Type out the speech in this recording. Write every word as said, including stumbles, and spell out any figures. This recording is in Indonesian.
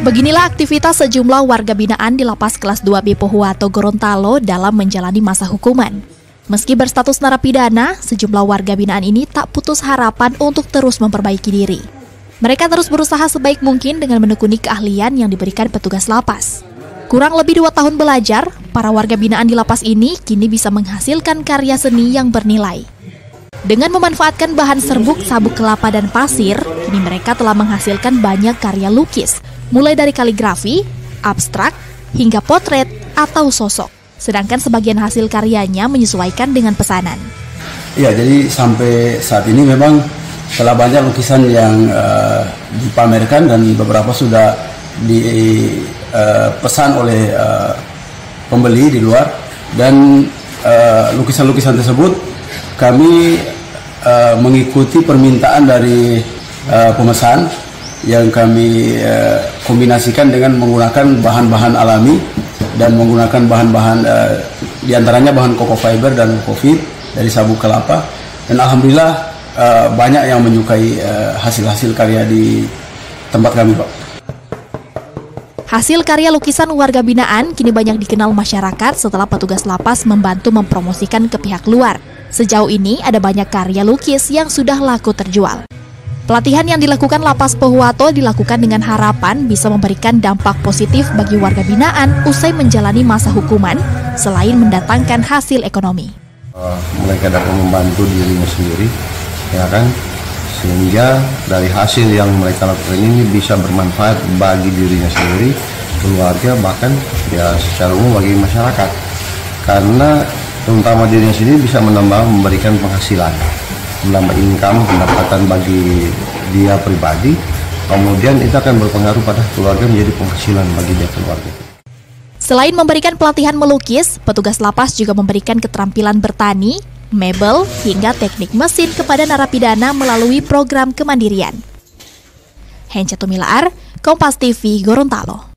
Beginilah aktivitas sejumlah warga binaan di Lapas Kelas dua B Pohuwato, Gorontalo dalam menjalani masa hukuman. Meski berstatus narapidana, sejumlah warga binaan ini tak putus harapan untuk terus memperbaiki diri. Mereka terus berusaha sebaik mungkin dengan menekuni keahlian yang diberikan petugas lapas. Kurang lebih dua tahun belajar, para warga binaan di lapas ini kini bisa menghasilkan karya seni yang bernilai. Dengan memanfaatkan bahan serbuk, sabuk kelapa, dan pasir, kini mereka telah menghasilkan banyak karya lukis, mulai dari kaligrafi, abstrak, hingga potret atau sosok. Sedangkan sebagian hasil karyanya menyesuaikan dengan pesanan. Ya, jadi sampai saat ini memang telah banyak lukisan yang uh, dipamerkan dan beberapa sudah dipesan uh, oleh uh, pembeli di luar. Dan lukisan-lukisan uh, tersebut kami uh, mengikuti permintaan dari uh, pemesan, yang kami eh, kombinasikan dengan menggunakan bahan-bahan alami dan menggunakan bahan-bahan eh, diantaranya bahan coco fiber dan coffee dari sabuk kelapa, dan alhamdulillah eh, banyak yang menyukai eh, hasil-hasil karya di tempat kami, Pak. Hasil karya lukisan warga binaan kini banyak dikenal masyarakat setelah petugas lapas membantu mempromosikan ke pihak luar. Sejauh ini ada banyak karya lukis yang sudah laku terjual. Pelatihan yang dilakukan Lapas Pohuwato dilakukan dengan harapan bisa memberikan dampak positif bagi warga binaan usai menjalani masa hukuman, selain mendatangkan hasil ekonomi. Uh, mereka dapat membantu dirinya sendiri, ya kan? Sehingga dari hasil yang mereka lakukan ini bisa bermanfaat bagi dirinya sendiri, keluarga, bahkan ya secara umum bagi masyarakat. Karena terutama dirinya sendiri bisa menambah memberikan penghasilan. Menambah income, pendapatan bagi dia pribadi, kemudian itu akan berpengaruh pada keluarga menjadi penghasilan bagi dia keluarga. Selain memberikan pelatihan melukis, petugas lapas juga memberikan keterampilan bertani, mebel, hingga teknik mesin kepada narapidana melalui program kemandirian. Hendratumilaar, Kompas T V, Gorontalo.